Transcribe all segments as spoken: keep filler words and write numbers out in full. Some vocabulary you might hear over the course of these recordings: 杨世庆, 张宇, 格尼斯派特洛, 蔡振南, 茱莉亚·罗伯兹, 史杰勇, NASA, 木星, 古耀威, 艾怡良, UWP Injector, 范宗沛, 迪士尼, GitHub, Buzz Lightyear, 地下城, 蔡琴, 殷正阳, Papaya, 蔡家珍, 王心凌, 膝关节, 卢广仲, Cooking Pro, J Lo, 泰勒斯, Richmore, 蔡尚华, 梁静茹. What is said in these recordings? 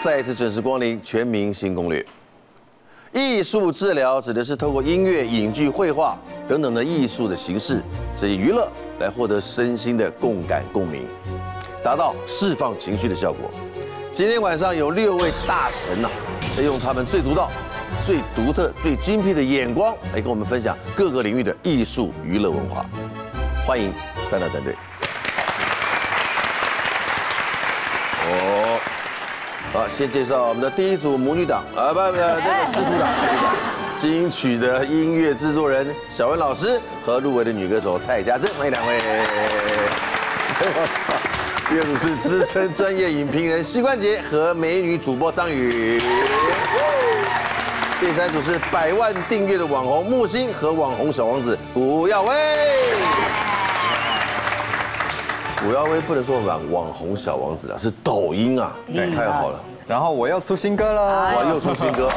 再一次准时光临《全明星攻略》。艺术治疗指的是透过音乐、影剧、绘画等等的艺术的形式，这以娱乐来获得身心的共感共鸣，达到释放情绪的效果。今天晚上有六位大神呐、啊，在用他们最独到、最独特、最精辟的眼光来跟我们分享各个领域的艺术娱乐文化。欢迎三大战队。 好，先介绍我们的第一组母女档啊，不不，这个师徒档，师徒档，金曲的音乐制作人小文老师和入围的女歌手蔡家珍，欢迎两位。乐舞是资深专业影评人膝关节和美女主播张宇。第三组是百万订阅的网红木星和网红小王子古耀威。古耀威不能说网网红小王子啊，是抖音啊，对，太好了。然后我要出新歌了，我又出新歌。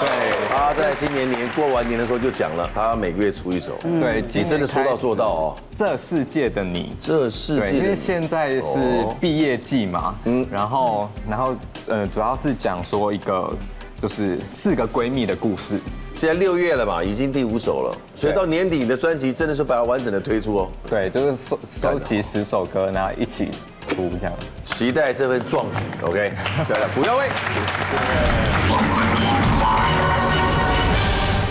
对，他在今年年过完年的时候就讲了，他每个月出一首。对，你真的说到做到哦。这世界的你，这世界，因为现在是毕业季嘛，嗯，然后然后呃，主要是讲说一个就是四个闺蜜的故事。现在六月了嘛，已经第五首了，所以到年底你的专辑真的是把它完整的推出哦。对，就是收收集十首歌，然后一起出这样。期待这份壮举 ，OK？ 对了，不要喂。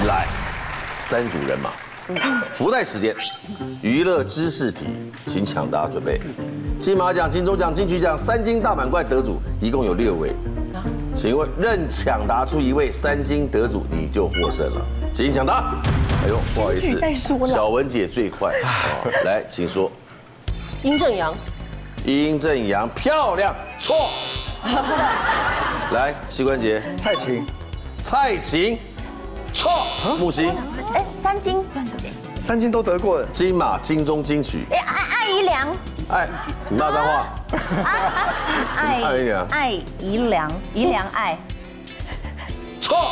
来，三组人马，福袋时间，娱乐知识题，请抢答准备。金马奖、金钟奖、金曲奖三金大满贯得主一共有六位。 请问，任抢答出一位三金得主，你就获胜了。请抢答。哎呦，不好意思，小文姐最快。来，请说。殷正阳。殷正阳，漂亮，错。来，膝关节。蔡琴。蔡琴，错。木星。哎，三金乱怎么？三金都得过了。金马、金钟、金曲。哎，艾艾怡良。艾，你骂脏话。 爱爱怡良，爱怡良，怡良爱，错。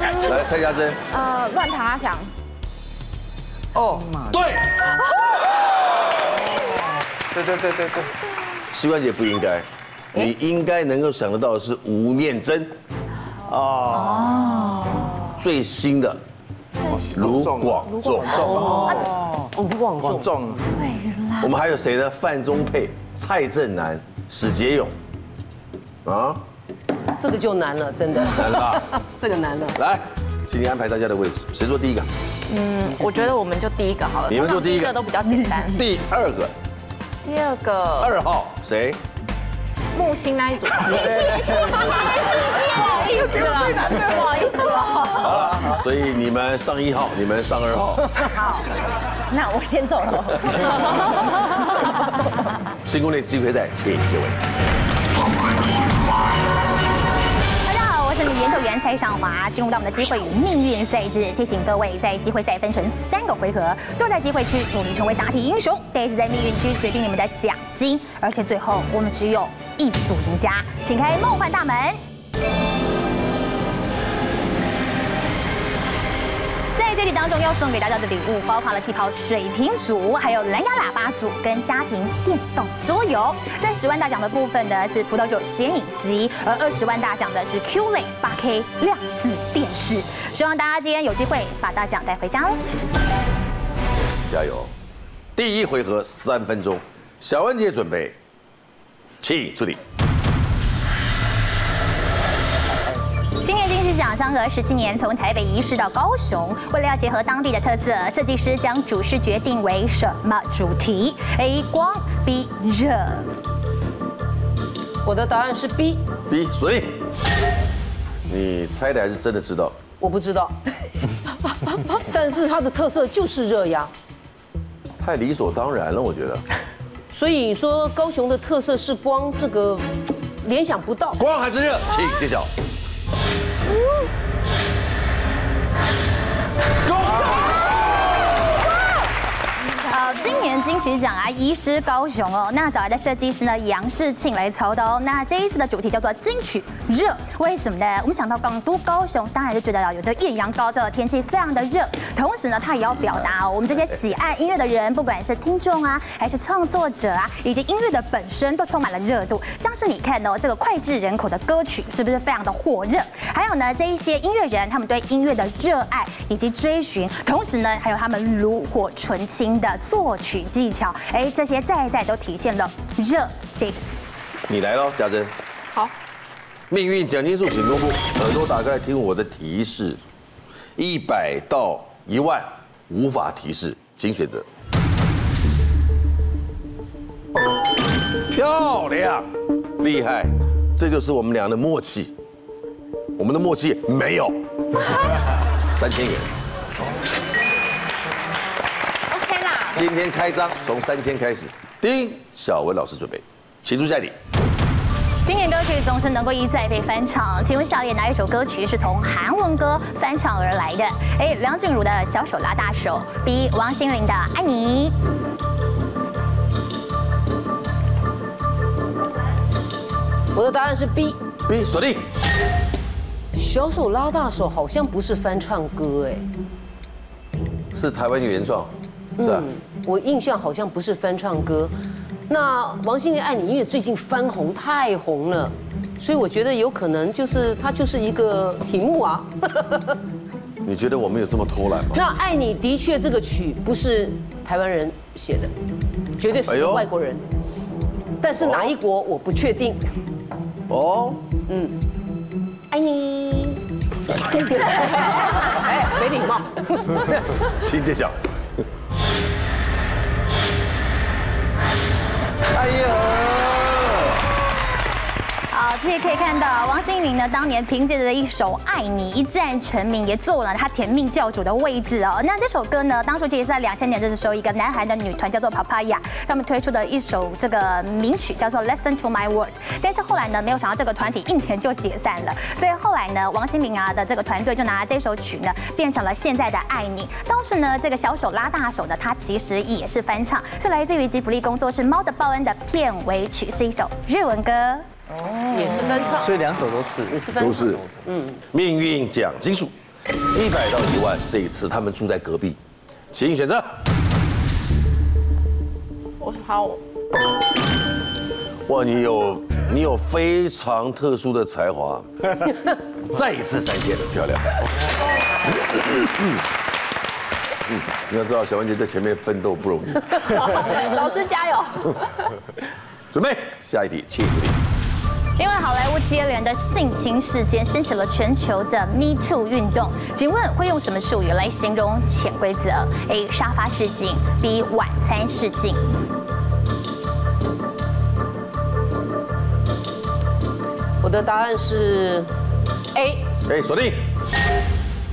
来，蔡家珍，呃，乱爬翔。哦，对，对对对对对。膝关节不应该，你应该能够想得到的是吴念真。哦，最新的卢广仲。哦，卢广仲。对。 我们还有谁呢？范宗沛、蔡振南、史杰勇，啊，这个就难了，真的难了吧？这个难了。来，请你安排大家的位置，谁做第一个？嗯，我觉得我们就第一个好了。你们做第一个都比较简单。第二个，第二个二号谁？木星那一组。不好意思了，不好意思了。好了，所以你们上一号，你们上二号。好。 那我先走了。新攻略机会在，请这位。大家好，我是你研究员蔡尚华。进入到我们的机会与命运赛制，提醒各位，在机会赛分成三个回合，坐在机会区努力成为答题英雄；第一次在命运区决定你们的奖金，而且最后我们只有一组赢家。请开梦幻大门。 在这里当中要送给大家的礼物，包括了气泡水瓶组，还有蓝牙喇叭组跟家庭电动桌游。在十万大奖的部分呢，是葡萄酒显影机，而二十万大奖的是 Q 类八 K 量子电视。希望大家今天有机会把大奖带回家哦！加油！第一回合三分钟，小文姐准备，请助理。 奖相隔十七年，从台北移师到高雄。为了要结合当地的特色，设计师将主视觉定为什么主题 ？A 光 ，B 热。我的答案是 B。B 水。你猜的还是真的知道？我不知道，但是它的特色就是热呀。太理所当然了，我觉得。所以说，高雄的特色是光，这个联想不到。光还是热？请揭晓。 今年金曲其实讲啊，移师高雄哦，那找来的设计师呢杨世庆来操刀哦。那这一次的主题叫做金曲热，为什么呢？我们想到港都高雄，当然就觉得啊，有这个艳阳高照的天气非常的热。同时呢，它也要表达哦，我们这些喜爱音乐的人，不管是听众啊，还是创作者啊，以及音乐的本身，都充满了热度。像是你看哦，这个脍炙人口的歌曲，是不是非常的火热？还有呢，这一些音乐人他们对音乐的热爱以及追寻，同时呢，还有他们炉火纯青的作曲技巧，哎，这些在在都体现了热这个词。你来咯，家珍。好，命运奖金数，请公布。耳朵打开听我的提示，一百到一万，无法提示，请选择。漂亮，厉害，这就是我们俩的默契。我们的默契没有。三千元。 今天开张从三千开始，丁小文老师准备，请出下一题。经典歌曲总是能够一再被翻唱，请问下列哪一首歌曲是从韩文歌翻唱而来的？A. 梁静茹的《小手拉大手》，B. 王心凌的《爱你》。我的答案是 B。B 锁定。小手拉大手好像不是翻唱歌哎，是台湾原创。 是啊、嗯，我印象好像不是翻唱歌。那王心凌《爱你》因为最近翻红太红了，所以我觉得有可能就是它就是一个题目啊。你觉得我们有这么偷懒吗？那《爱你》的确这个曲不是台湾人写的，绝对是外国人，哎、但是哪一国我不确定。哦，嗯，爱你。哎，没礼貌。请揭晓。 哎呦！好，其实可以看到，王心凌呢，当年凭借着一首《爱你》一战成名，也坐了她甜命教主的位置哦。那这首歌呢，当初其实是在两千年的时候，一个南韩的女团叫做 Papaya， 他们推出的一首这个名曲叫做《Listen to My Word》。但是后来呢，没有想到这个团体一年就解散了，所以后来呢，王心凌啊的这个团队就拿这首曲呢，变成了现在的《爱你》。当时呢，这个小手拉大手呢，它其实也是翻唱，是来自于吉卜力工作室《猫的报恩》的片尾曲，是一首日文歌。 哦，也是翻唱，所以两首都是，也是翻唱，都是，嗯。命运奖金数，一百到一万，这一次他们住在隔壁，请选择。我好。哇，你有你有非常特殊的才华，再一次三千，漂亮。嗯，你要知道，小文姐在前面奋斗不容易。老师加油。准备，下一题，请注意。 因为好莱坞接连的性侵事件掀起了全球的 Me Too 运动，请问会用什么术语来形容潜规则 ？A. 沙发试镜 ，B. 晚餐试镜。我的答案是 A。A 锁定。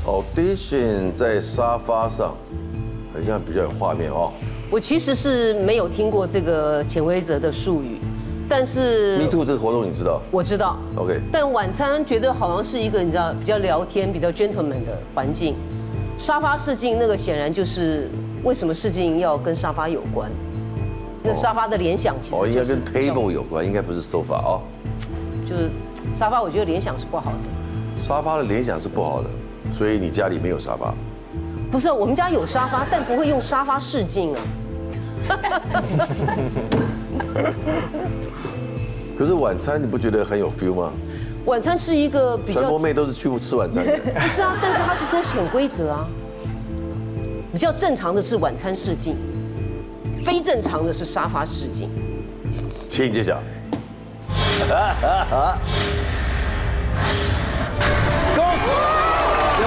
Audition 在沙发上，好像比较有画面哦。我其实是没有听过这个潜规则的术语。 但是 ，Me Too 这个活动你知道？我知道。OK。但晚餐觉得好像是一个你知道比较聊天、比较 gentleman 的环境。沙发试镜那个显然就是为什么试镜要跟沙发有关？那沙发的联想其实哦，应该跟 table 有关，应该不是 sofa 哦。就是沙发，我觉得联想是不好的。沙发的联想是不好的，所以你家里没有沙发？不是，我们家有沙发，但不会用沙发试镜啊。 可是晚餐你不觉得很有 feel 吗？晚餐是一个比较传播妹都是去吃晚餐的，不是啊？但是他是说潜规则啊，比较正常的是晚餐试镜，非正常的是沙发试镜。请揭晓。恭喜！ 又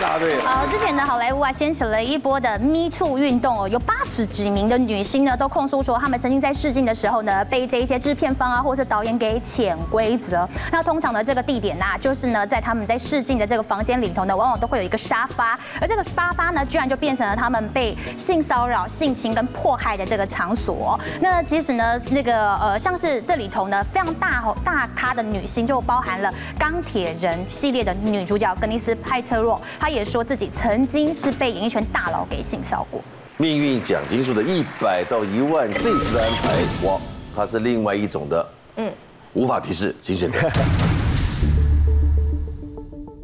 答对了。好，之前的好莱坞啊，掀起了一波的 Me Too 运动哦，有八十几名的女星呢，都控诉说她们曾经在试镜的时候呢，被这一些制片方啊，或是导演给潜规则。那通常呢，这个地点啊，就是呢，在她们在试镜的这个房间里头呢，往往都会有一个沙发，而这个沙发呢，居然就变成了她们被性骚扰、性侵跟迫害的这个场所。那其实呢，那个呃，像是这里头呢，非常大大咖的女星，就包含了钢铁人系列的女主角格尼斯派特洛。 他也说自己曾经是被演艺圈大佬给性骚扰过。命运奖金数的一百到一万，这次的安排，哇，它是另外一种的，嗯，无法提示，请选择。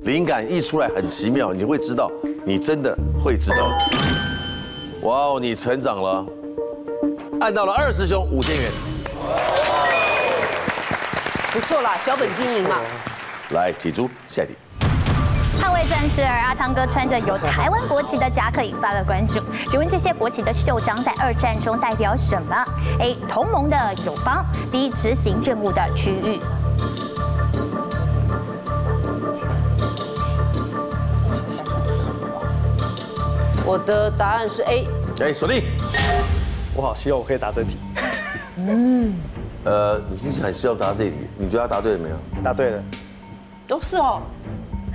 灵感一出来很奇妙，你会知道，你真的会知道。哇哦，你成长了，按到了二师兄五千元，不错啦，小本经营嘛。来，起猪，下一题。 捍卫战士儿阿汤哥穿着有台湾国旗的夹克引发了关注。请问这些国旗的袖章在二战中代表什么 ？A. 同盟的友邦 ；B. 执行任务的区域。我的答案是 A。哎，锁定！我好希望我可以答这题。嗯。呃，你是很希望答这题？你觉得他答对了没有？答对了。都是哦。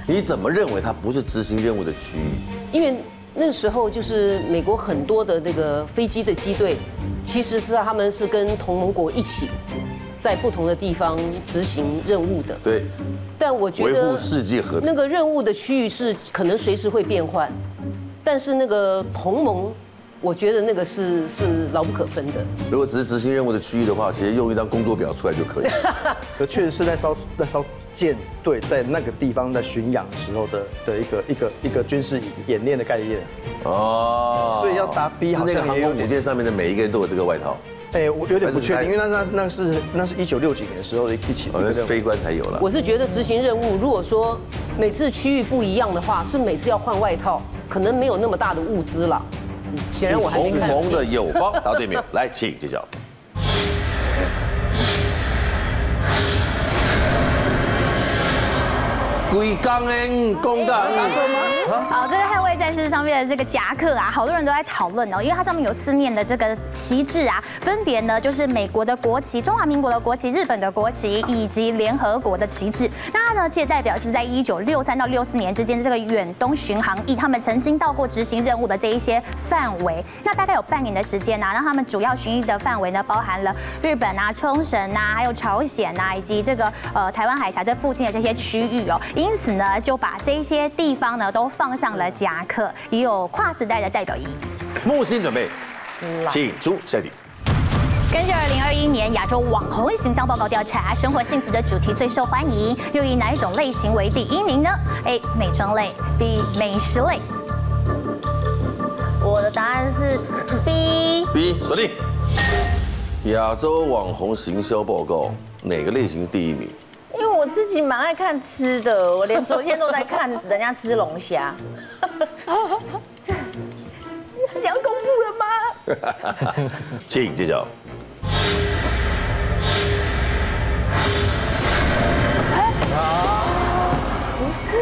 你怎么认为它不是执行任务的区域？因为那时候就是美国很多的那个飞机的机队，其实是他们是跟同盟国一起，在不同的地方执行任务的。对。但我觉得维护世界和平那个任务的区域是可能随时会变换，但是那个同盟，我觉得那个是是牢不可分的。如果只是执行任务的区域的话，其实用一张工作表出来就可以。可确实是在烧在烧。 舰队在那个地方在巡洋时候的的一个一个一个军事演练的概念哦，所以要答 B 好像那个航空母舰上面的每一个人都有这个外套。哎，我有点不确定，因为那那那是那是一九六几年时候的一起，好像是飞官才有了。我是觉得执行任务，如果说每次区域不一样的话，是每次要换外套，可能没有那么大的物资啦。显然我还没看。同盟的友邦答对没有？来，请揭晓。 龟缸哎，公缸。好，这个捍卫战士上面的这个夹克啊，好多人都在讨论哦，因为它上面有四面的这个旗帜啊，分别呢就是美国的国旗、中华民国的国旗、日本的国旗以及联合国的旗帜。那它呢，其实代表是在一九六三到六四年之间这个远东巡航役，他们曾经到过执行任务的这一些范围。那大概有半年的时间呢、啊，让他们主要巡役的范围呢，包含了日本啊、冲绳啊，还有朝鲜啊，以及这个呃台湾海峡这附近的这些区域哦。 因此呢，就把这些地方呢都放上了夹克，也有跨时代的代表意义。木星准备，请出下题。 根据二零二一年亚洲网红形象报告调查，生活性质的主题最受欢迎，又以哪一种类型为第一名呢 ？A. 美妆类 ，B. 美食类。我的答案是 B。B 锁定。亚洲网红行销报告哪个类型是第一名？ 因为我自己蛮爱看吃的，我连昨天都在看人家吃龙虾。这你要公布了吗？请揭晓。哎，不是。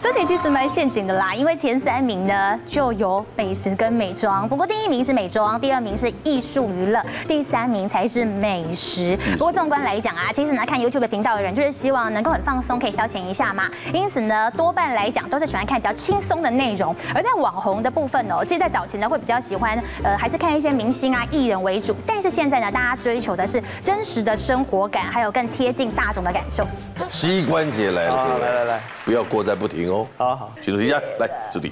这题其实蛮陷阱的啦，因为前三名呢就有美食跟美妆，不过第一名是美妆，第二名是艺术娱乐，第三名才是美食。不过纵观来讲啊，其实呢看 YouTube 频道的人就是希望能够很放松，可以消遣一下嘛。因此呢，多半来讲都是喜欢看比较轻松的内容。而在网红的部分哦，其实在早期呢会比较喜欢呃还是看一些明星啊艺人为主，但是现在呢大家追求的是真实的生活感，还有更贴近大众的感受。膝关节来了，来来来，不要过载不停哦。 好好，请主题家来主题。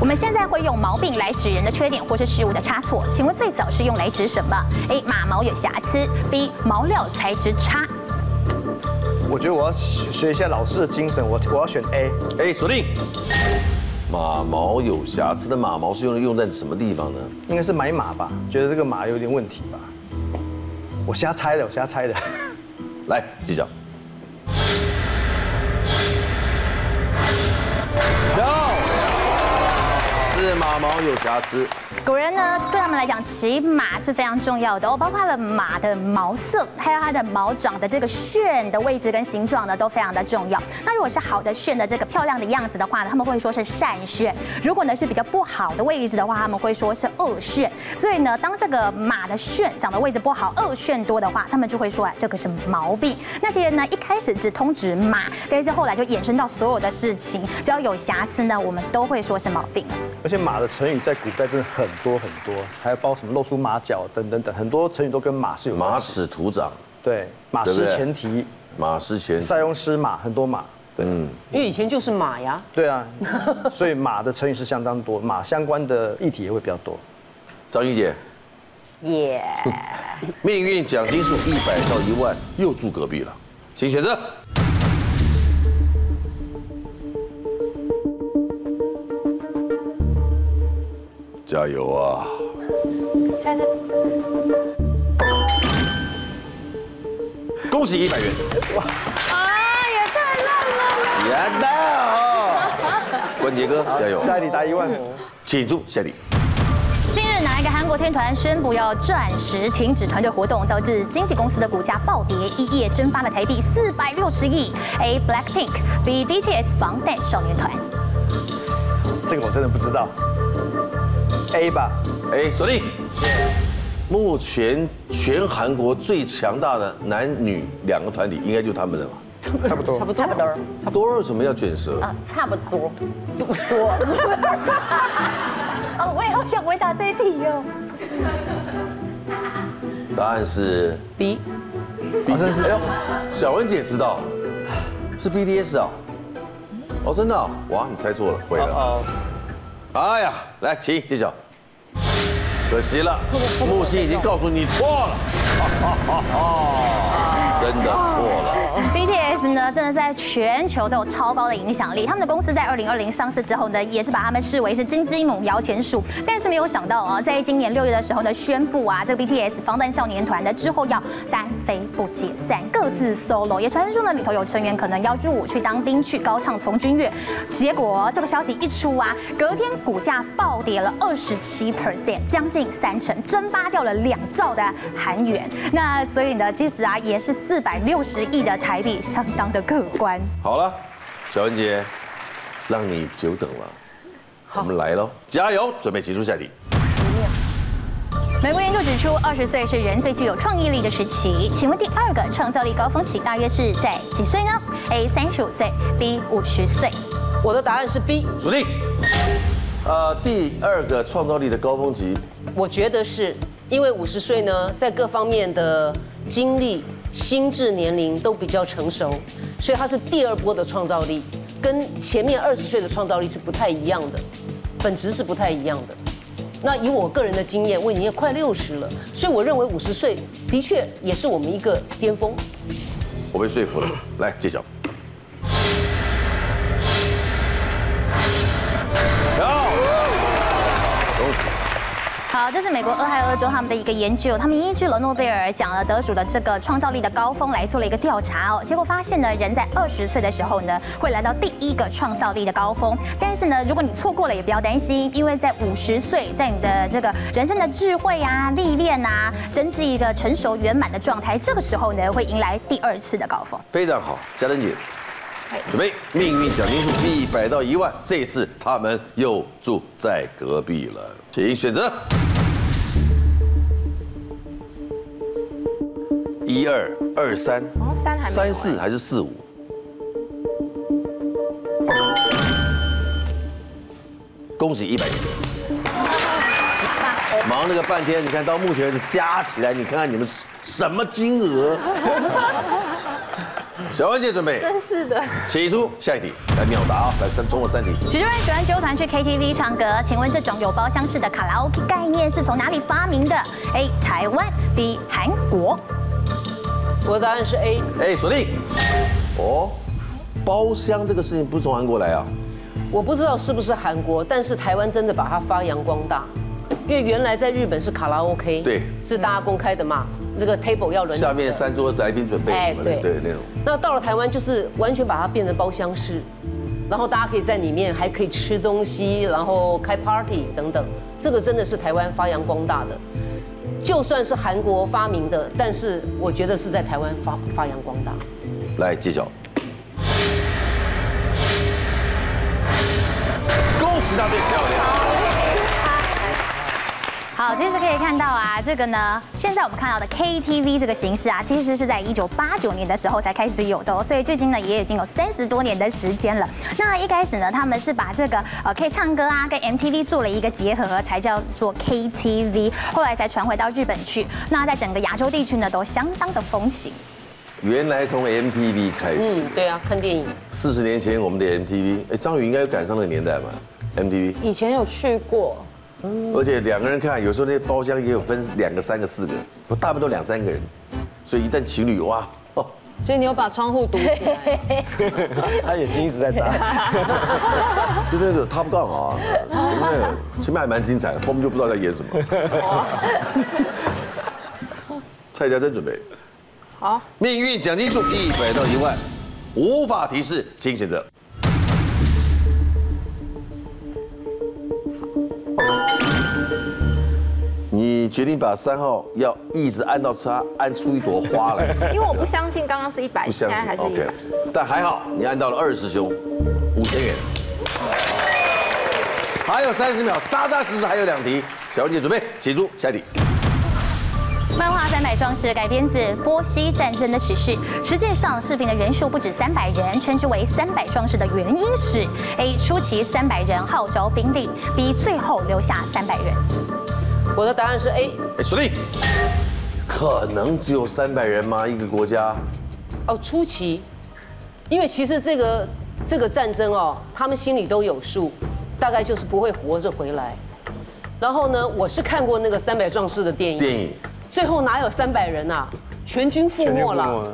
我们现在会用毛病来指人的缺点或是事物的差错，请问最早是用来指什么 ？A. 马毛有瑕疵 ；B. 毛料材质差。我觉得我要学一下老师的精神，我我要选 A。A 锁定。马毛有瑕疵的马毛是用用在什么地方呢？应该是买马吧，觉得这个马有点问题吧。我瞎猜的，我瞎猜的。来，记者。 是马毛有瑕疵。古人呢，对他们来讲，骑马是非常重要的哦，包括了马的毛色，还有它的毛掌的这个旋的位置跟形状呢，都非常的重要。那如果是好的旋的这个漂亮的样子的话呢，他们会说是善旋；如果呢是比较不好的位置的话，他们会说是恶旋。所以呢，当这个马的旋长的位置不好，恶旋多的话，他们就会说啊，这个是毛病。那其实呢，一开始只通指马，但是后来就衍生到所有的事情，只要有瑕疵呢，我们都会说是毛病。 而且马的成语在古代真的很多很多，还有包什么露出马脚等等等，很多成语都跟马是有关。马齿徒长，对，马失前蹄，马失前，塞翁失马，很多马。嗯，因为以前就是马呀。对啊，所以马的成语是相当多，马相关的议题也会比较多。张怡姐，耶 Yeah. 命运奖金数一百到一万，又住隔壁了，请选择。 加油啊！下次恭喜一百元！哇！啊，也太烂了！也烂！关杰哥，加油！下一题答一万，请注下一题。近日，哪一个韩国天团宣布要暂时停止团队活动，导致经纪公司的股价暴跌，一夜蒸发了台币四百六十亿 ？A. Blackpink，B. B T S 防弹少年团。这个我真的不知道。 A 吧 ，A 锁定。目前全韩国最强大的男女两个团体，应该就他们了吧？差不多，差不多，差不多。多为什么要卷舌啊？差不多，多多。哦，我也好想回答这一题哦。答案是 B。好像是哎呦，小文姐知道，是 B T S 啊？哦，真的啊？哇，你猜错了，毁了。 哎呀，来，请揭晓。可惜了，木星已经告诉你错了，真的错了。B T S 呢，真的在全球都有超高的影响力。他们的公司在二零二零上市之后呢，也是把他们视为是金鸡母摇钱树。但是没有想到啊，在今年六月的时候呢，宣布啊，这个 B T S 防弹少年团呢之后要单飞不解散，各自 solo。也传说呢，里头有成员可能要入伍去当兵，去高唱从军乐。结果这个消息一出啊，隔天股价暴跌了二十七 percent， 将近三成，蒸发掉了两兆的韩元。那所以呢，其实啊，也是四百六十亿的台币。 相当的客观。好了，小文姐，让你久等了。我们来喽，加油！准备结束下题。美国研究指出，二十岁是人最具有创意力的时期。请问第二个创造力高峰期大约是在几岁呢 ？A. 三十五岁 ，B. 五十岁。我的答案是 B。锁定。呃，第二个创造力的高峰期，我觉得是因为五十岁呢，在各方面的经历。 心智年龄都比较成熟，所以它是第二波的创造力，跟前面二十岁的创造力是不太一样的，本质是不太一样的。那以我个人的经验，我已经快六十了，所以我认为五十岁的确也是我们一个巅峰。我被说服了，来揭晓。好。 好，这是美国俄亥俄州他们的一个研究，他们依据了诺贝尔奖的得主的这个创造力的高峰来做了一个调查哦，结果发现呢，人在二十岁的时候呢，会来到第一个创造力的高峰，但是呢，如果你错过了也不要担心，因为在五十岁，在你的这个人生的智慧啊、历练啊，真是一个成熟圆满的状态，这个时候呢，会迎来第二次的高峰。非常好，嘉玲姐，准备命运奖金数一百到一万，这次他们又住在隔壁了。 请选择一二二三，三四还是四五？恭喜一百元！忙那个半天，你看到目前为止加起来，你看看你们什么金额？小文姐准备，真是的，起出下一题，来秒答啊！来三，通过三题。许多人喜欢纠团去 K T V 唱歌，请问这种有包厢式的卡拉 OK 概念是从哪里发明的 ？A. 台湾 ，B. 韩国。我的答案是 A。哎，锁定。哦，包厢这个事情不是从韩国来啊？我不知道是不是韩国，但是台湾真的把它发扬光大，因为原来在日本是卡拉 OK， 对，是大家公开的嘛。 这个 table 要轮，下面三桌来宾准备，哎，对对那种。那到了台湾就是完全把它变成包厢式，然后大家可以在里面还可以吃东西，然后开 party 等等。这个真的是台湾发扬光大的，就算是韩国发明的，但是我觉得是在台湾发发扬光大。来揭晓，恭喜大队漂亮。 好，其实可以看到啊，这个呢，现在我们看到的 K T V 这个形式啊，其实是在一九八九年的时候才开始有的哦，所以最近呢也已经有三十多年的时间了。那一开始呢，他们是把这个呃可以唱歌啊跟 M T V 做了一个结合，才叫做 K T V， 后来才传回到日本去。那在整个亚洲地区呢，都相当的风行。原来从 M T V 开始，嗯，对啊，看电影。四十年前我们的 M T V， 哎，张宇应该赶上那个年代吧 ？M T V 以前有去过，嗯，而且两个人看，有时候那些包厢也有分两个、三个、四个，我大部分都两三个人，所以一旦情侣哇哦。 所以你有把窗户堵起来，他眼睛一直在眨。就那个 Top Gun 啊，前面还蛮精彩，后面就不知道在演什么。蔡家珍准备，好，命运奖金数一百到一万，无法提示，请选择。你决定把三号要一直按到它按出一朵花来，因为我不相信刚刚是一百，现在还是一百。但还好你按到了二师兄，五千元。还有三十秒，扎扎实实还有两题。小文姐准备，起出下一题。漫画《三百壮士》改编自波西战争的史事，实际上士兵的人数不止三百人，称之为三百壮士的原因是 ：A. 初期三百人号召兵力 ；B. 最后留下三百人。 我的答案是 A。哎，孙俪，可能只有三百人吗？一个国家？哦，初期，因为其实这个这个战争哦，他们心里都有数，大概就是不会活着回来。然后呢，我是看过那个《三百壮士》的电影，电影最后哪有三百人啊？全军覆没了。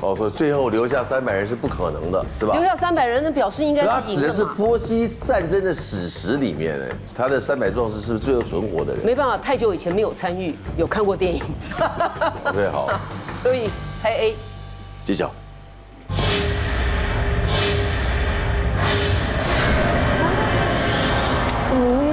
哦，所以最后留下三百人是不可能的，是吧？留下三百人，那表示应该是他指的是波西战争的史实里面，哎，他的三百壮士是不是最后存活的人？没办法，太久以前没有参与，有看过电影。对，好，所以猜 A。揭晓。嗯。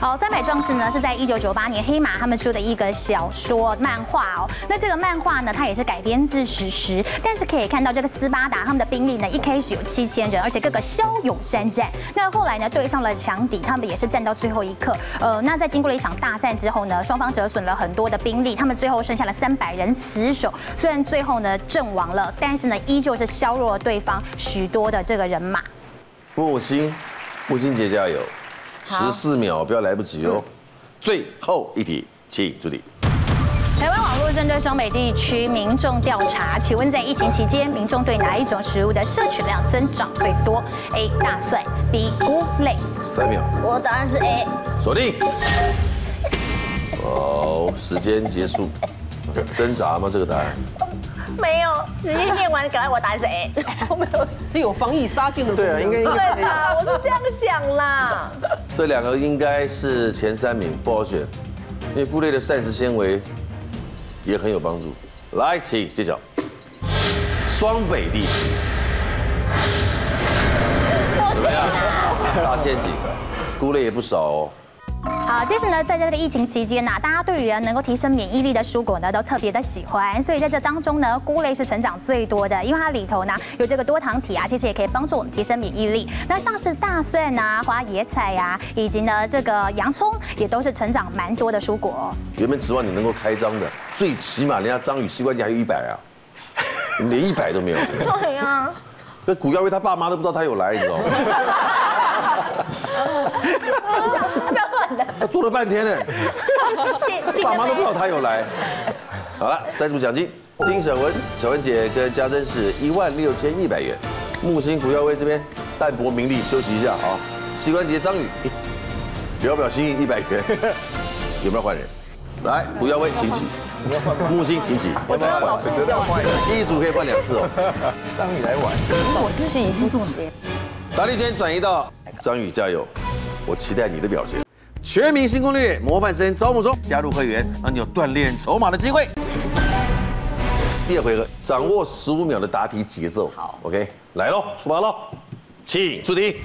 好，三百壮士呢是在一九九八年黑马他们出的一个小说漫画哦。那这个漫画呢，它也是改编自史实，但是可以看到这个斯巴达他们的兵力呢，一开始有七千人，而且各个骁勇善战。那后来呢，对上了强敌，他们也是战到最后一刻。呃，那在经过了一场大战之后呢，双方折损了很多的兵力，他们最后剩下了三百人死守。虽然最后呢阵亡了，但是呢，依旧是削弱了对方许多的这个人马。木星，木星姐加油！ 十四秒，不要来不及哦！最后一题，请助理。台湾网络针对双北地区民众调查，请问在疫情期间，民众对哪一种食物的摄取量增长最多 ？A. 大蒜 B. 菇类。三秒。我答案是 A。锁定。好，时间结束。挣扎吗？这个答案？没有，直接念完，赶快我答案是 A。没有，这有防疫杀菌的。对啊，应该应该。对啊，我是这样想啦。 这两个应该是前三名，不好选，因为菇类的膳食纤维也很有帮助。来，请揭晓。双北地区怎么样？大陷阱，菇类也不少哦。 好，其实呢，在这个疫情期间呢、啊，大家对于能够提升免疫力的蔬果呢，都特别的喜欢。所以在这当中呢，菇类是成长最多的，因为它里头呢有这个多糖体啊，其实也可以帮助我们提升免疫力。那像是大蒜啊、花椰菜呀、啊，以及呢这个洋葱，也都是成长蛮多的蔬果、哦。原本指望你能够开张的，最起码人家张宇膝关节还有一百啊，你连一百都没有。对啊，那古耀威他爸妈都不知道他有来，你知道吗？他做了半天呢，爸妈都不知道他有来。好了，三组奖金，丁小文、小文姐跟家珍是一万六千一百元。木星古耀威这边淡泊名利，休息一下啊。膝关节张宇，表表心意一百元，有没有换人？来，古耀威请起，木星请起，我们要换，一组可以换两次哦。张宇来玩，我试一试。把力圈转移到张宇，加油！我期待你的表现。 全民新攻略模范生招募中，加入会员让你有锻炼筹码的机会。第二回合，掌握十五秒的答题节奏。好 ，OK， 来喽，出发喽，请出题。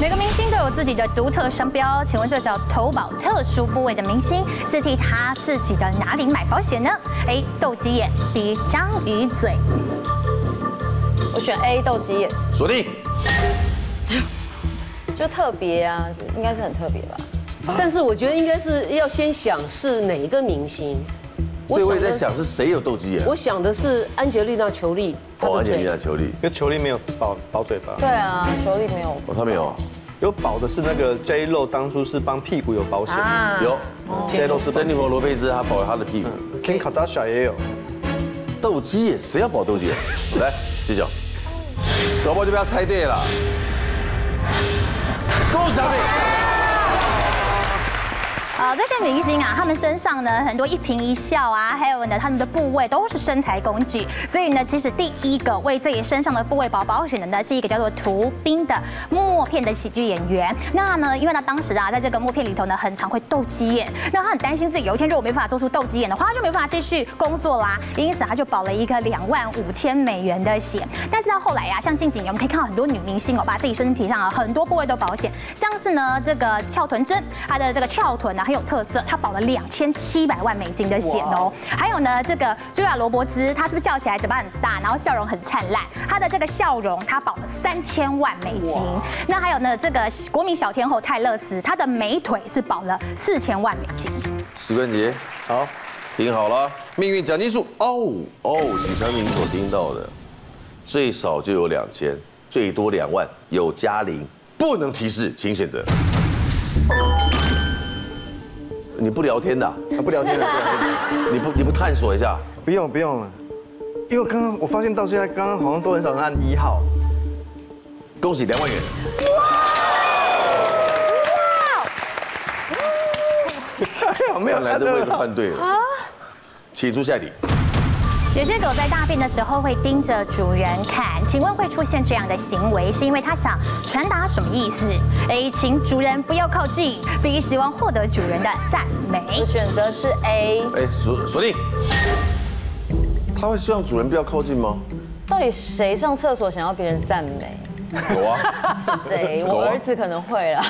每个明星都有自己的独特商标，请问最早投保特殊部位的明星是替他自己的哪里买保险呢 ？A. 斗鸡眼 ，B. 章鱼嘴。我选 A. 斗鸡眼。锁定。就特别啊，应该是很特别吧。 但是我觉得应该是要先想是哪一个明星，所以我也在想是谁有斗鸡眼。我想的是安吉丽娜·裘丽，哦，安吉丽娜·裘丽，因为裘丽没有保保嘴巴。对啊，裘丽没有。哦，她没有，有保的是那个 J Lo， 当初是帮屁股有保险，有 J Lo 是珍妮佛·罗佩兹，她保了她的屁股。Kim Kardashian 也有。斗鸡眼，谁要保斗鸡眼？来，揭晓，搞不好就被他猜对了。恭喜小品。 呃，这些明星啊，他们身上呢很多一颦一笑啊，还有呢他们的部位都是身材工具，所以呢，其实第一个为自己身上的部位保保险的呢，是一个叫做涂彬的默片的喜剧演员。那呢，因为他当时啊，在这个默片里头呢，很常会斗鸡眼，那他很担心自己有一天如果没办法做出斗鸡眼的话，他就没办法继续工作啦。因此他就保了一个两万五千美元的险。但是到后来呀、啊，像近几年我们可以看到很多女明星哦，把自己身体上啊很多部位都保险，像是呢这个翘臀珍，她的这个翘臀啊。 有特色，他保了两千七百万美金的险哦。还有呢，这个茱莉亚·罗伯兹，她是不是笑起来嘴巴很大，然后笑容很灿烂？她的这个笑容，她保了三千万美金。那还有呢，这个国民小天后泰勒斯，她的美腿是保了四千万美金。史冠杰，好，听好了，命运奖金数哦哦，请相信你所听到的，最少就有两千，最多两万，有加零，不能提示，请选择。 你不聊天的、啊，不聊天的，你不你不探索一下？不用不用了，因为刚刚我发现到现在，刚刚好像都很少人按一号。恭喜两万元！哇！没有来这位置换对了啊！请出下一题。 有些狗在大便的时候会盯着主人看，请问会出现这样的行为是因为它想传达什么意思 ？A. 请主人不要靠近 ；B. 希望获得主人的赞美。我选择是 A。哎，锁锁定。它会希望主人不要靠近吗？到底谁上厕所想要别人赞美？狗啊。谁？我儿子可能会啦。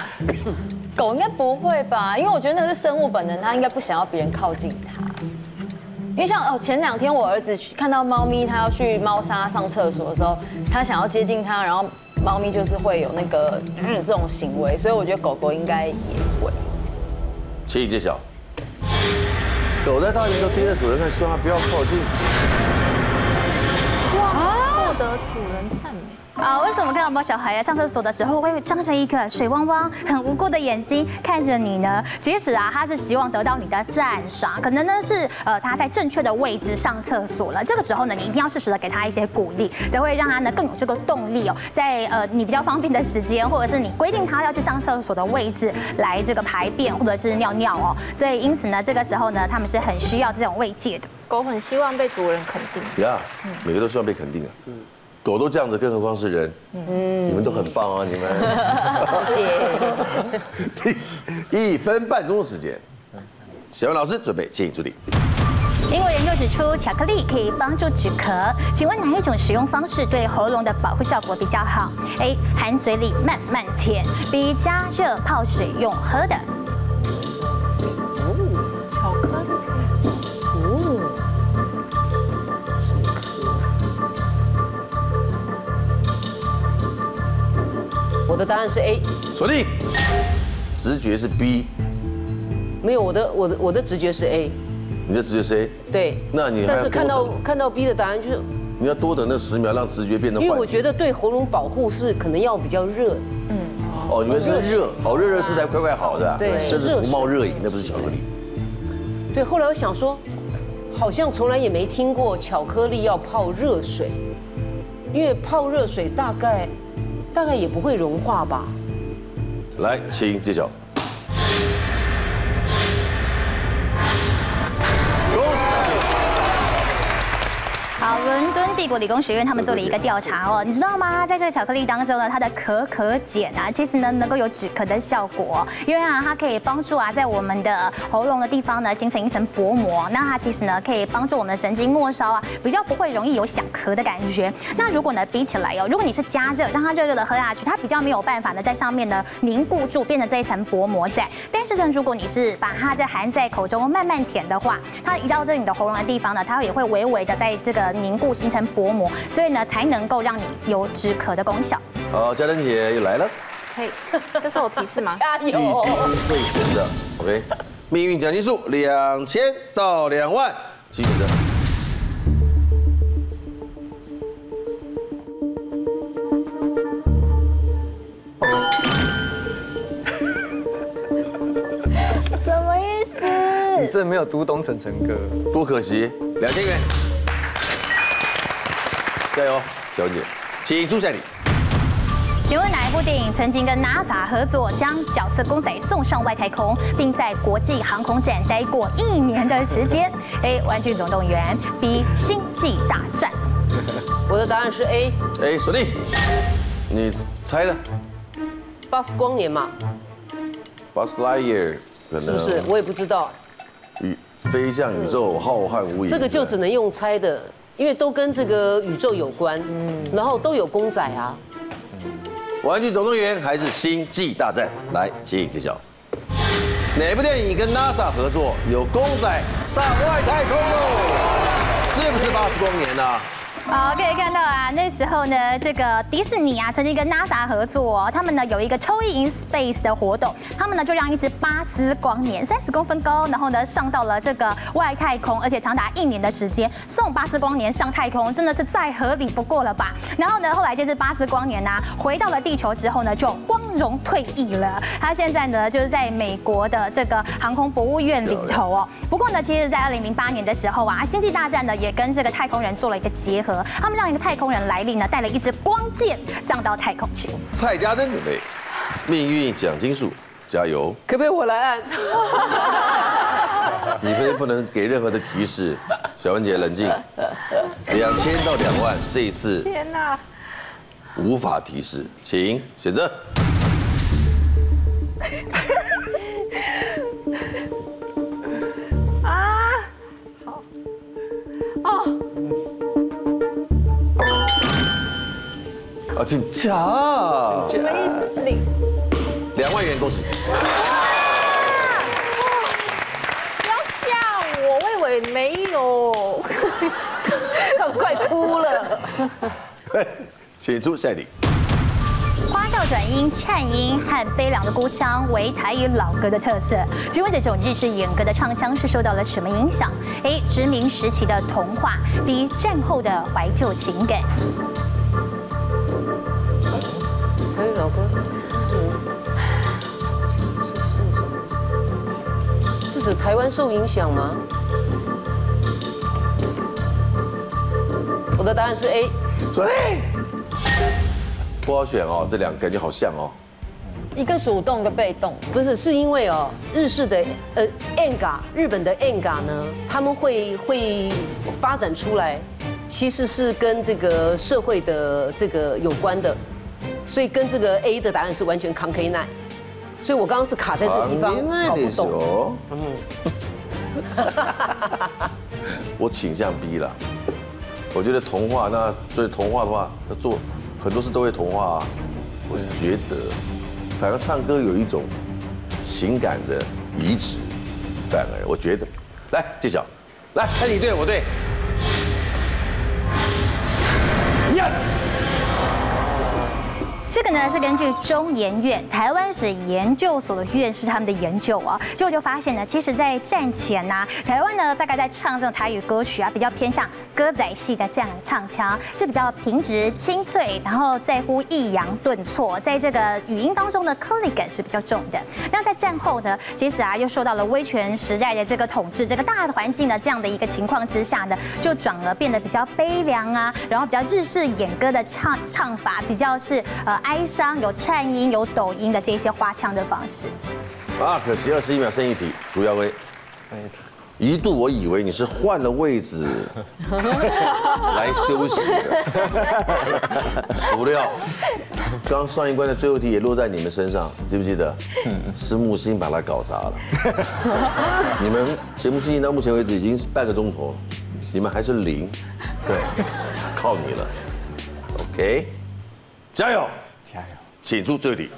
狗应该不会吧？因为我觉得那是生物本能，它应该不想要别人靠近它。 因为像哦，前两天我儿子去看到猫咪，他要去猫砂上厕所的时候，他想要接近它，然后猫咪就是会有那个嗯这种行为，所以我觉得狗狗应该也会。请你揭晓。狗在大便都盯着主人看，希望它不要靠近。希望获得主人赞美。 啊，为什么看到猫小孩啊上厕所的时候会张着一个水汪汪、很无辜的眼睛看着你呢？其实啊，它是希望得到你的赞赏，可能呢是呃它在正确的位置上厕所了。这个时候呢，你一定要适时的给它一些鼓励，才会让它呢更有这个动力哦，在呃你比较方便的时间，或者是你规定它要去上厕所的位置来这个排便或者是尿尿哦。所以因此呢，这个时候呢，它们是很需要这种慰藉的。狗很希望被主人肯定。呀，每个都希望被肯定啊。嗯。 狗都这样子，更何况是人？嗯，你们都很棒啊，你们。谢谢。一分半钟时间，小文老师准备，请你助理。英国研究指出，巧克力可以帮助止咳，请问哪一种使用方式对喉咙的保护效果比较好 ？A. 含嘴里慢慢舔 ；B. 加热泡水用喝的。哦，巧克力。 我的答案是 A， 锁定。直觉是 B， 没有，我的我的我的直觉是 A， 你的直觉是 A， 对。那你但是看到看到 B 的答案就是，你要多等那十秒，让直觉变得。因为我觉得对喉咙保护是可能要比较热，嗯。哦，你们是热，哦，热热吃才快快好的，对，这是福茂热饮，那不是巧克力。对，后来我想说，好像从来也没听过巧克力要泡热水，因为泡热水大概。 大概也不会融化吧。来，请揭晓。好，伦敦帝国理工学院他们做了一个调查哦，你知道吗？在这个巧克力当中呢，它的可可碱啊，其实呢能够有止咳的效果，因为啊它可以帮助啊在我们的喉咙的地方呢形成一层薄膜，那它其实呢可以帮助我们的神经末梢啊比较不会容易有想咳的感觉。那如果呢比起来哦，如果你是加热让它热热的喝下去，它比较没有办法呢在上面呢凝固住，变成这一层薄膜在。但是呢，如果你是把它在含在口中慢慢舔的话，它一到这你的喉咙的地方呢，它也会微微的在这个。 凝固形成薄膜，所以呢才能够让你有止咳的功效。好，嘉玲姐又来了。嘿，这是我提示吗？加油！聚精会神的 ，OK。命运奖金数两千到两万，请选择。什么意思？你真的没有读懂晨晨哥，多可惜，两千元。加油，小姐，请朱夏你。 请问哪一部电影曾经跟 NASA 合作，将角色公仔送上外太空，并在国际航空站待过一年的时间 ？A. 玩具总动员 B. 星际大战。我的答案是 A。A 锁定。你猜了 ？Buzz 光年嘛。Buzz Lightyear 可能。是不是？我也不知道。宇飞向宇宙浩瀚无垠。这个就只能用猜的，因为都跟这个宇宙有关，然后都有公仔啊。 玩具总动员还是星际大战？来，请揭晓。哪部电影跟 NASA 合作有公仔上外太空喽？是不是巴斯光年呢、啊？ 好，可以看到啊，那时候呢，这个迪士尼啊，曾经跟 NASA 合作、哦，他们呢有一个抽印 in space 的活动，他们呢就让一只巴斯光年三十公分高，然后呢上到了这个外太空，而且长达一年的时间，送巴斯光年上太空，真的是再合理不过了吧？然后呢，后来这只巴斯光年呢、啊、回到了地球之后呢，就光荣退役了。他现在呢就是在美国的这个航空博物院里头哦。不过呢，其实在二零零八年的时候啊，星际大战呢也跟这个太空人做了一个结合。 他们让一个太空人莱利呢，带了一支光剑上到太空去。蔡家珍准备命运奖金树，加油！可不可以我来按？你可以不能给任何的提示。小文姐冷静。两千到两万，这一次天哪，无法提示，请选择。啊，好，哦。 啊，真假？什么意思？零两万元，恭喜！不要吓我，我以为没有，快哭了。请出下一题。花笑转音、颤音和悲凉的哭腔为台语老歌的特色。请问这种日式演歌的唱腔是受到了什么影响 ？A. 殖民时期的童话 ，B. 战后的怀旧情感。 老哥，是指台湾受影响吗？我的答案是 A。所以不好选哦，这两个感觉好像哦。一个主动，一个被动。不是，是因为哦，日式的呃 ，enga， 日本的 enga 呢，他们会会发展出来，其实是跟这个社会的这个有关的。 所以跟这个 A 的答案是完全 connect， 所以我刚刚是卡在这个地方，搞不懂。嗯，我倾向 B 了。我觉得童话，那所以童话的话，要做很多事都会童话啊。我就觉得，反而唱歌有一种情感的移植，反而我觉得，来揭晓，来，看你对我对。Yes。 这个呢是根据中研院台湾史研究所的院士他们的研究啊，结果就发现呢，其实，在战前呐、啊，台湾呢大概在唱这种台语歌曲啊，比较偏向歌仔戏的这样的唱腔，是比较平直清脆，然后在乎抑扬顿挫，在这个语音当中的颗粒感是比较重的。那在战后呢，其实啊又受到了威权时代的这个统治，这个大环境的这样的一个情况之下呢，就转而变得比较悲凉啊，然后比较日式演歌的唱唱法，比较是呃。 哀伤有颤音有抖音的这些花腔的方式啊，可惜二十一秒剩一题，涂耀威，一度我以为你是换了位置来休息的，孰料刚上一关的最后题也落在你们身上，记不记得？是木星把它搞砸了。你们节目进行到目前为止已经半个钟头了，你们还是零，对，靠你了 ，OK， 加油！ 请出最后题。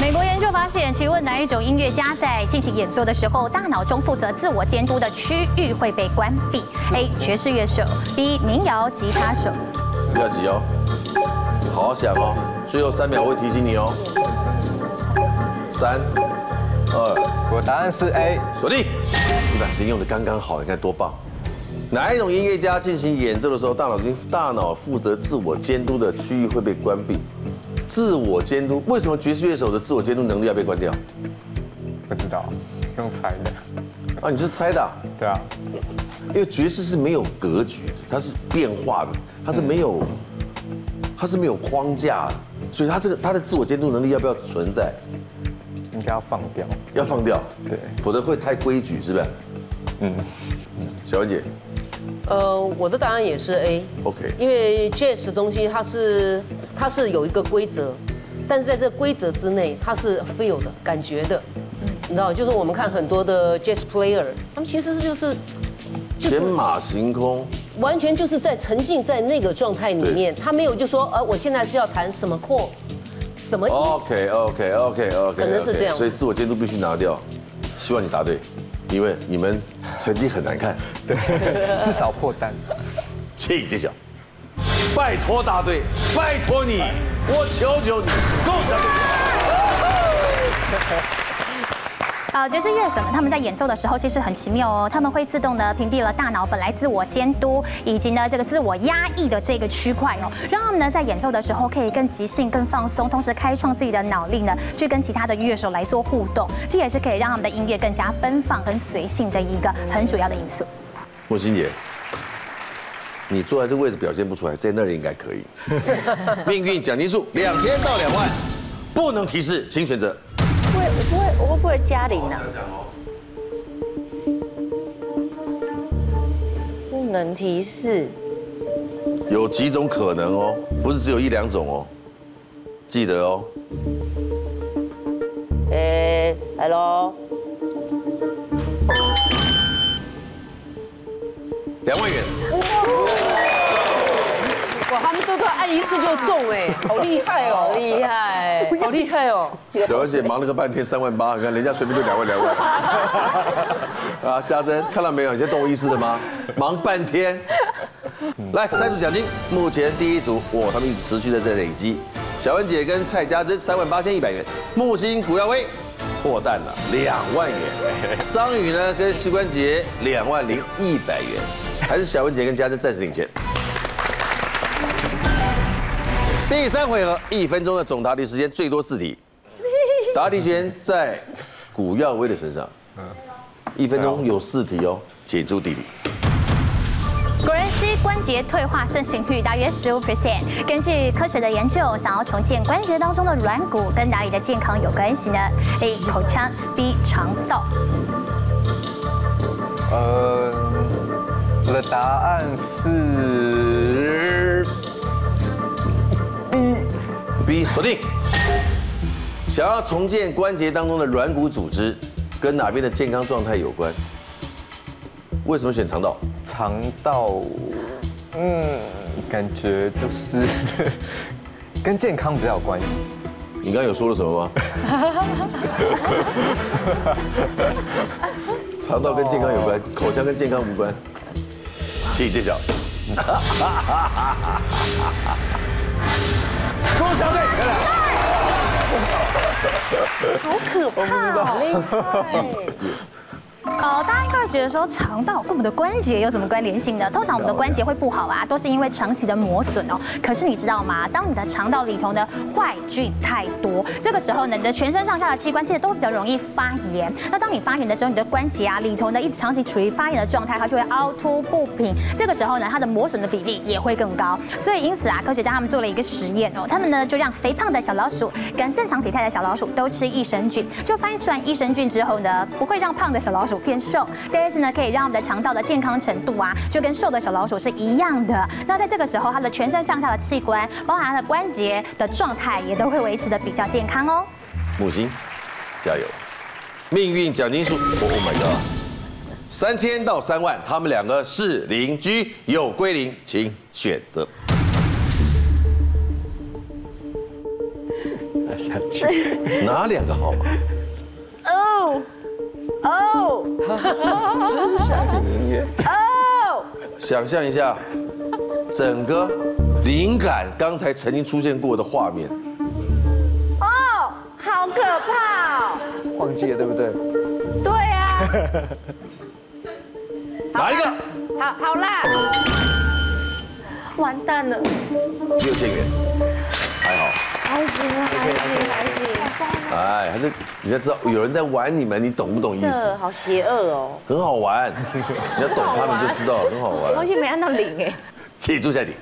美国研究发现，请问哪一种音乐家在进行演奏的时候，大脑中负责自我监督的区域会被关闭 ？A. 爵士乐手 B. 民谣吉他手。不要急哦，好好想哦。最后三秒我会提醒你哦。三、二，我答案是 A。锁定。你把时间用得刚刚好，你看多棒。 哪一种音乐家进行演奏的时候，大脑经大脑负责自我监督的区域会被关闭？自我监督为什么爵士乐手的自我监督能力要被关掉？不知道，用猜的。啊，你是猜的？对啊，因为爵士是没有格局的，它是变化的，它是没有，它是没有框架的，所以它这个它的自我监督能力要不要存在？应该要放掉，要放掉，对，否则会太规矩，是不是？嗯，小文姐。 呃，我的答案也是 A，OK， 因为 Jazz 的东西它是它是有一个规则，但是在这规则之内，它是 feel 的感觉的，你知道，就是我们看很多的 Jazz player， 他们其实就是天马行空，完全就是在沉浸在那个状态里面，他没有就说，呃，我现在是要弹什么 chord， 什么 OK OK OK OK， 可能是这样，所以自我监督必须拿掉，希望你答对。 因为你们成绩很难看，对，至少破单，请揭晓。拜托大队，拜托你，我求求你，够了。呃，爵士乐手们他们在演奏的时候，其实很奇妙哦，他们会自动的屏蔽了大脑本来自我监督以及呢这个自我压抑的这个区块哦，让他们呢在演奏的时候可以更即兴、更放松，同时开创自己的脑力呢，去跟其他的乐手来做互动，这也是可以让他们的音乐更加奔放跟随性的一个很主要的因素。莫欣姐。 你坐在这个位置表现不出来，在那里应该可以。命运奖金数两千到两万，不能提示，请选择。不会，我不会，我会不会嘉玲呢？不能提示。有几种可能哦，不是只有一两种哦，记得哦。哎 ，hello。两万元。 哇，他们都都按一次就中哎，好厉害哦，厉害，好厉害哦！小文姐忙了个半天，三万八，你看人家随便就两万两万。啊，家珍看到没有？你在懂我意思的吗？忙半天。来，三组奖金，目前第一组，哇，他们一直持续的在累积。小文姐跟蔡家珍三万八千一百元，木星古耀威破蛋了两万元，张宇呢跟膝关节两万零一百元，还是小文姐跟家珍暂时领先。 第三回合，一分钟的总答题时间最多四题，答题权在古耀威的身上。嗯，一分钟有四题哦，请出第一题。果然膝关节退化盛行率大约十五 percent。根据科学的研究，想要重建关节当中的软骨，跟哪里的健康有关系呢 ？A. 口腔 B. 肠道。呃，我的答案是。 B 锁定。想要重建关节当中的软骨组织，跟哪边的健康状态有关？为什么选肠道？肠道，嗯，感觉就是跟健康比较有关系。你刚刚有说了什么吗？肠道跟健康有关，口腔跟健康无关。请揭晓。跟我相对，好可怕！哦，大家应该会觉得说肠道跟我们的关节有什么关联性呢？通常我们的关节会不好啊，都是因为长期的磨损哦。可是你知道吗？当你的肠道里头呢坏菌太多，这个时候呢，你的全身上下的器官其实都比较容易发炎。那当你发炎的时候，你的关节啊里头呢一直长期处于发炎的状态，它就会凹凸不平。这个时候呢，它的磨损的比例也会更高。所以因此啊，科学家他们做了一个实验哦，他们呢就让肥胖的小老鼠跟正常体态的小老鼠都吃益生菌，就发现吃完益生菌之后呢，不会让胖的小老鼠 偏瘦，但是呢，可以让我们的肠道的健康程度啊，就跟瘦的小老鼠是一样的。那在这个时候，它的全身上下的器官，包含它的关节的状态，也都会维持的比较健康哦。木星，加油！命运奖金数 ，Oh my god， 三千到三万，他们两个是邻居，有归零，请选择。哪两个号码？哦。Oh. 哦，真傻听音乐哦！想象一下，整个灵感刚才曾经出现过的画面。哦，好可怕哦！忘记了对不对？对啊。哪一个？好，好啦。完蛋了。六千元，还好。还行，还行，还行。哎，他就你要知道有人在玩你们，你懂不懂意思？好邪恶哦。很好玩，你要懂他们就知道很好玩。完全没按到零哎。记住下底。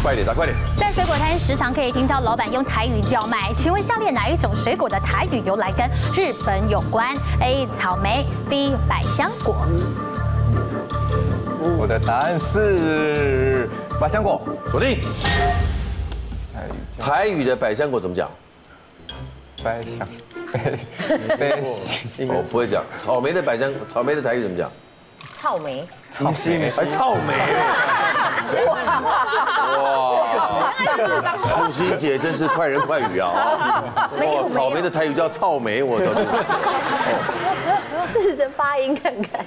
快点，打快点！在水果摊时常可以听到老板用台语叫卖，请问下列哪一种水果的台语由来跟日本有关 ？A. 草莓 B. 百香果。我的答案是百香果，锁定。台语的百香果怎么讲？百香，百，我不会讲。草莓的百香，草莓的台语怎么讲？草莓，草莓，哎，草莓。 哇！素心姐真是快人快语啊！哇，草莓的台语叫草莓，我都试着发音看看。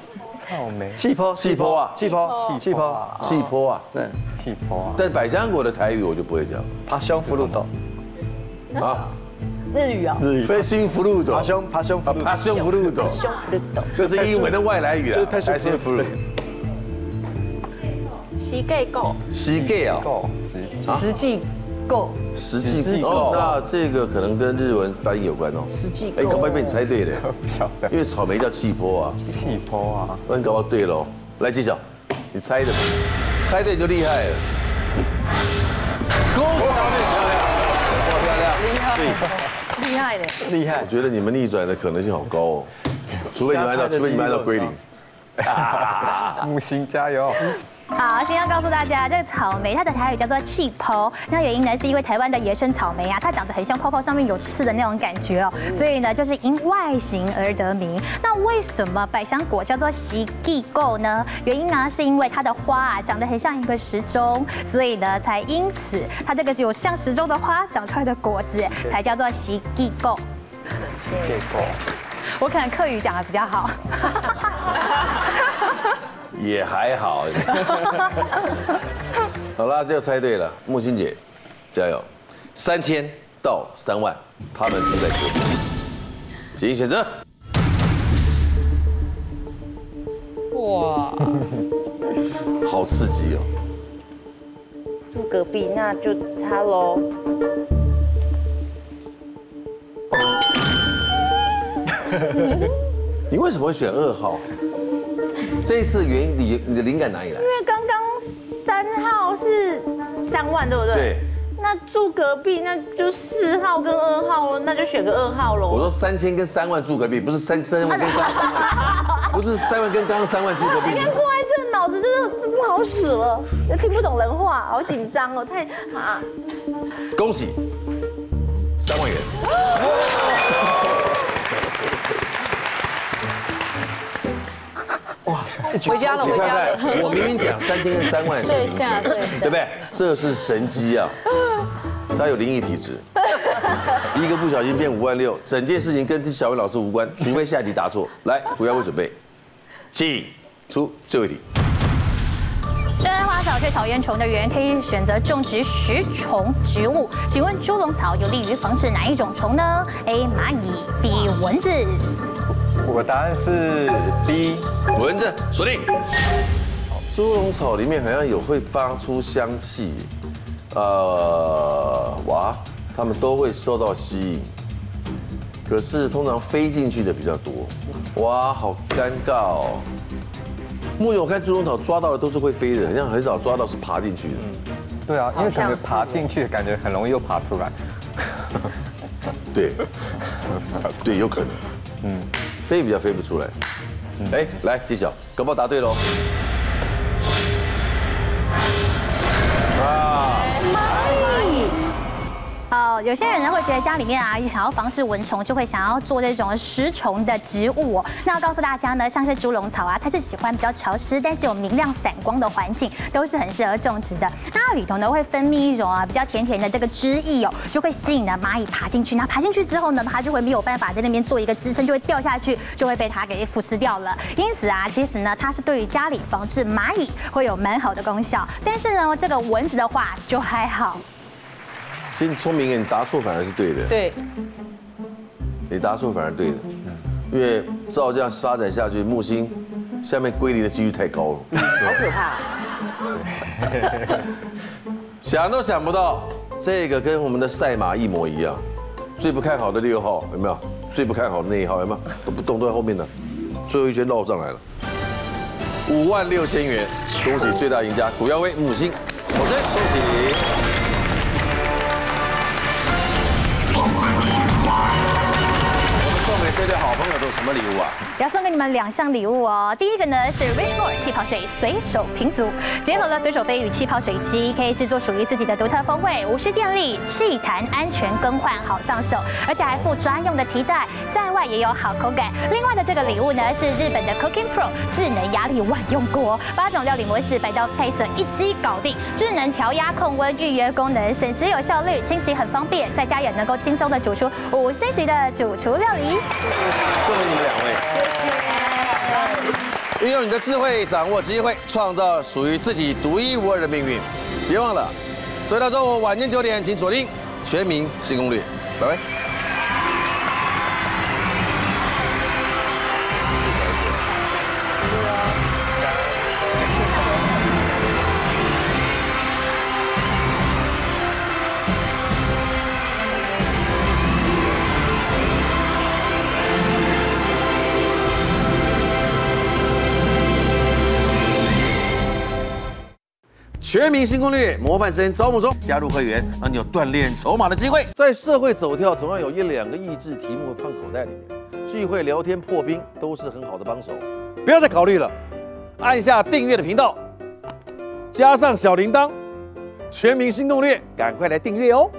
草莓，气泡，气泡啊，气泡，气泡，气泡啊，对，气泡啊。但百香果的台语我就不会讲。爬香葫芦豆。啊，日语啊，日语。飞行葫芦豆。爬香，爬香，爬香葫芦豆。香葫芦豆。这是英文的外来语啊，爬香葫芦。 膝盖够，膝盖啊，实际够，实际够。那这个可能跟日文翻译有关哦。实际够，哎，搞不好被你猜对了，因为草莓叫气泡啊，气泡啊，那你搞不好对喽。来，揭晓，你猜的，猜对你就厉害了。够，漂亮，漂亮，漂亮，厉害，厉害的，厉害。我觉得你们逆转的可能性好高哦，除非你按照，除非你按照归零。木星加油！ 好，先要告诉大家，这个草莓它的台语叫做气泡。那原因呢，是因为台湾的野生草莓啊，它长得很像泡泡上面有刺的那种感觉哦，所以呢，就是因外形而得名。那为什么百香果叫做喜地购呢？原因呢，是因为它的花啊长得很像一个时钟，所以呢，才因此它这个有像时钟的花长出来的果子，才叫做喜地购。喜地购，我可能客语讲得比较好。也还好，好啦，就猜对了，木心姐，加油！三千到三万，他们住在隔壁，请选择。哇，好刺激哦！住隔壁那就他喽。你为什么会选二号？ 这一次原因，你你的灵感哪里来？因为刚刚三号是三万，对不对？对。那住隔壁，那就四号跟二号，那就选个二号喽。我说三千跟三万住隔壁，不是三三万跟刚刚三万，不是三万跟刚刚三万住隔壁。你看过来这脑子就是不好使了，又听不懂人话，好紧张哦，太啊！恭喜，三万元。哇！回家了，回家了。我明明讲三千跟三万是明确，对不对？这是神机啊，他有灵异体质，一个不小心变五万六，整件事情跟小文老师无关，除非下题答错。来，胡耀威准备，请出最后一题。对花草最讨厌虫的人可以选择种植食虫植物，请问猪笼草有利于防止哪一种虫呢 ？A. 蚂蚁 B. 蚊子。 我答案是 B， 蚊子，锁定。猪笼草里面好像有会发出香气，呃，哇，它们都会受到吸引。可是通常飞进去的比较多，哇，好尴尬哦。目前我看猪笼草抓到的都是会飞的，好像很少抓到是爬进去的。对啊，因为感觉爬进去感觉很容易又爬出来。对，对，有可能。嗯。 飞比较飞不出来，哎，来揭晓，搞不好答对喽！啊，蚂蚁。哦，有些人呢会觉得家里面啊，想要防治蚊虫，就会想要做这种食虫的植物哦。那要告诉大家呢，像是猪笼草啊，它是喜欢比较潮湿，但是有明亮散光的环境，都是很适合种植的。那里头呢会分泌一种啊比较甜甜的这个汁液哦，就会吸引呢蚂蚁爬进去。那爬进去之后呢，它就会没有办法在那边做一个支撑，就会掉下去，就会被它给腐蚀掉了。因此啊，其实呢，它是对于家里防治蚂蚁会有蛮好的功效。但是呢，这个蚊子的话就还好。 其实你聪明，你答错反而是对的。对，你答错反而对的，因为照这样发展下去，木星下面归零的几率太高了，好可怕！想都想不到，这个跟我们的赛马一模一样，最不看好的六号有没有？最不看好的那一号有没有？都不动，都在后面的，最后一圈绕上来了。五万六千元，恭喜最大赢家古耀威母星，我真恭喜你。 这对好朋友都有什么礼物啊？要送给你们两项礼物哦。第一个呢是 Richmore 气泡水随手瓶组，结合了随手杯与气泡水机，可以制作属于自己的独特风味，无需电力，气弹安全更换，好上手，而且还附专用的提袋，在外也有好口感。另外的这个礼物呢是日本的 Cooking Pro 智能压力万用锅，八种料理模式摆到菜色一机搞定，智能调压、控温、预约功能，省时有效率，清洗很方便，在家也能够轻松的煮出五星级的主厨料理。 送给你们两位，谢谢。运用你的智慧，掌握机会，创造属于自己独一无二的命运。别忘了，周一到周五晚间九点，请锁定《全民新攻略》，拜拜。全民新攻略模范生招募中，加入会员让你有锻炼筹码的机会。在社会走跳，总要有一两个益智题目放口袋里面，聚会聊天破冰都是很好的帮手。不要再考虑了，按下订阅的频道，加上小铃铛，全民新攻略，赶快来订阅哦！